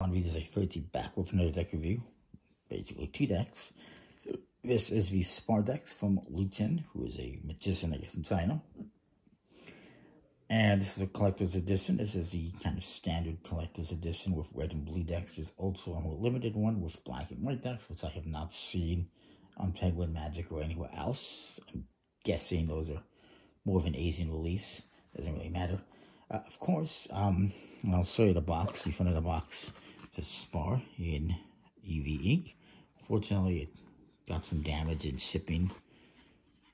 On read is a 30 backward from another deck review, basically TDX. This is the Spar deck from Luchen, who is a magician, I guess, in China. And this is a collector's edition. This is the kind of standard collector's edition with red and blue decks. There's also a more limited one with black and white decks, which I have not seen on Penguin Magic or anywhere else. I'm guessing those are more of an Asian release. Doesn't really matter. Of course, and I'll show you the box. In front of the box, Spar in EV ink. Fortunately, it got some damage in shipping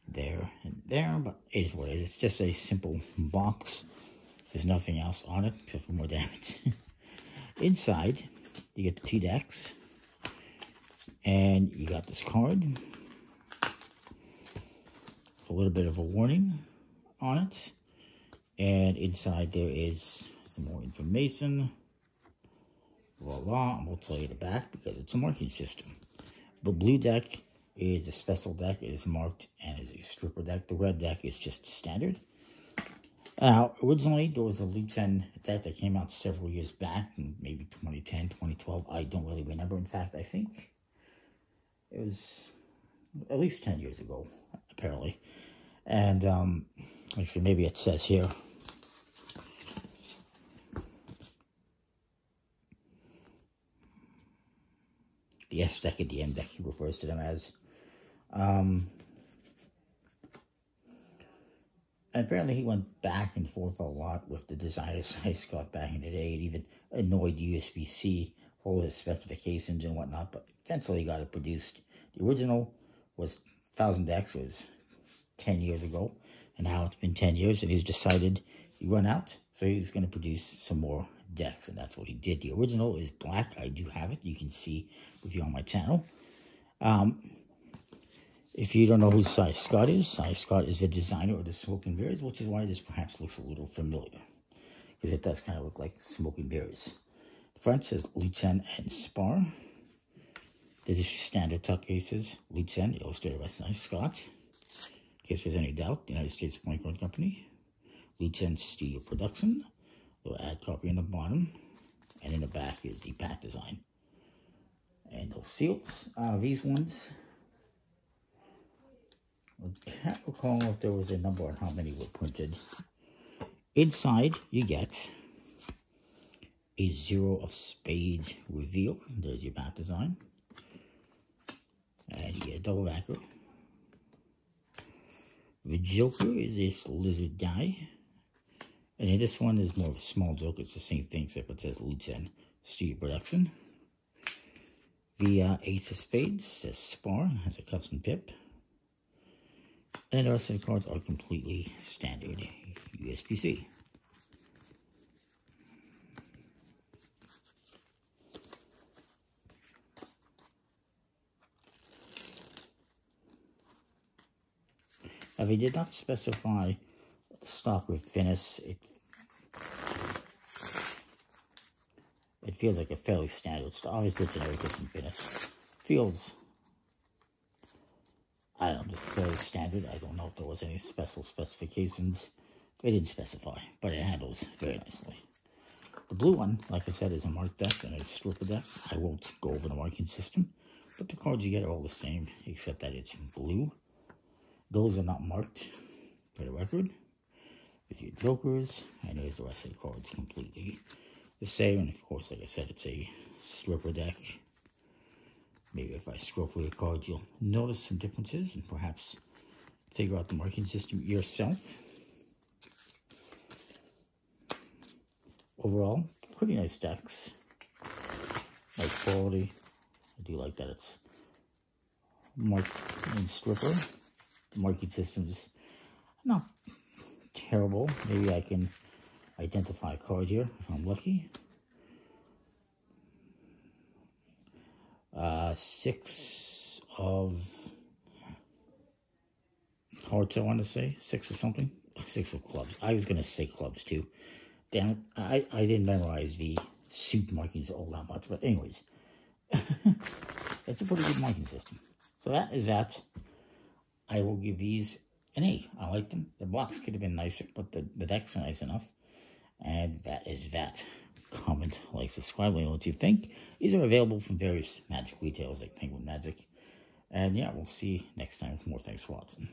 there and there, but it is what it is. It's just a simple box. There's nothing else on it except for more damage. Inside, you get the TDX, and you got this card with a little bit of a warning on it. And inside there is some more information. Voila, I will tell you the back because it's a marking system. The blue deck is a special deck. It is marked and is a stripper deck. The red deck is just standard. Now, originally, there was a Luchen deck that came out several years back, in maybe 2010, 2012. I don't really remember. In fact, I think it was at least 10 years ago, apparently. And, actually, maybe it says here. The S deck and the M deck, he refers to them as. And apparently he went back and forth a lot with the designer Si Scott back in the day. It even annoyed USPC, all his specifications and whatnot, but eventually got it produced. The original was 1,000 decks, was 10 years ago, and now it's been 10 years, and he's decided he run out, so he's going to produce some more decks, and that's what he did. The original is black. I do have it. You can see if you're on my channel. If you don't know who Si Scott is the designer of the Smoking Berries, which is why this perhaps looks a little familiar, because it does kind of look like Smoking Berries. The front says Luchen and Spar. This is standard tuck cases. Luchen, illustrated by Si Scott. In case there's any doubt, the United States Playing Card Company. Luchen Studio Production. Little ad copy in the bottom, and in the back is the pack design. And those seals are these ones. I can't recall if there was a number on how many were printed. Inside, you get a 0 of spades reveal. There's your pack design. And you get a double backer. The Joker is this lizard guy. And then this one is more of a small joke. It's the same thing, except it says Luchen Studio Production. The Ace of Spades says Spar, has a custom pip. And the rest of the cards are completely standard USPC. Now, they did not specify stock with Venice. It feels like a fairly standard stock. Obviously, it's an American Venice. Feels, I don't know, just fairly standard. I don't know if there was any special specifications. They didn't specify, but it handles very nicely. The blue one, like I said, is a marked deck and a stripper deck. I won't go over the marking system, but the cards you get are all the same, except that it's in blue. Those are not marked, for the record. With your jokers, and there's the rest of the cards completely the same. And of course, like I said, it's a stripper deck. Maybe if I scroll through the cards, you'll notice some differences and perhaps figure out the marking system yourself. Overall, pretty nice decks. Nice quality. I do like that it's marked in stripper. The marking system is not terrible. Maybe I can identify a card here if I'm lucky. 6 of hearts, I want to say. 6 or something. 6 of clubs. I was going to say clubs, too. Damn it. I didn't memorize the suit markings all that much. But anyways, it's a pretty good marking system. So that is that. I will give these an A. I like them. The box could have been nicer, but the decks are nice enough. And that is that. comment, like, subscribe, let me know what you think. These are available from various magic retailers like Penguin Magic. And yeah, we'll see you next time for more. Thanks for watching.